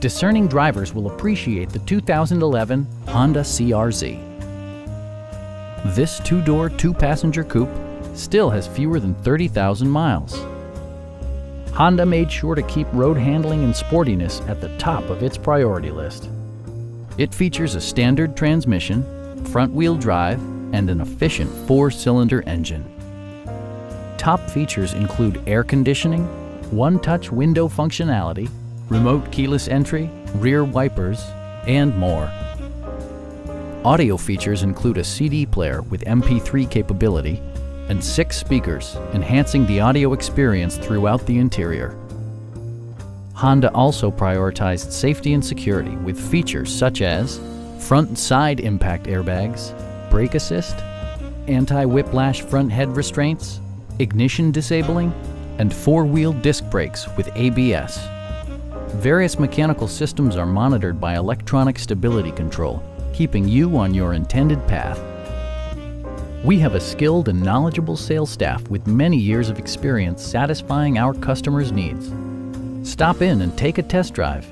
Discerning drivers will appreciate the 2011 Honda CR-Z. This two-door, two-passenger coupe still has fewer than 30,000 miles. Honda made sure to keep road handling and sportiness at the top of its priority list. It features a standard transmission, front-wheel drive, and an efficient four-cylinder engine. Top features include air conditioning, one-touch window functionality, remote keyless entry, rear wipers, and more. Audio features include a CD player with MP3 capability and 6 speakers, enhancing the audio experience throughout the interior. Honda also prioritized safety and security with features such as front and side impact airbags, brake assist, anti-whiplash front head restraints, ignition disabling, and four-wheel disc brakes with ABS. Various mechanical systems are monitored by electronic stability control, keeping you on your intended path. We have a skilled and knowledgeable sales staff with many years of experience satisfying our customers' needs. Stop in and take a test drive.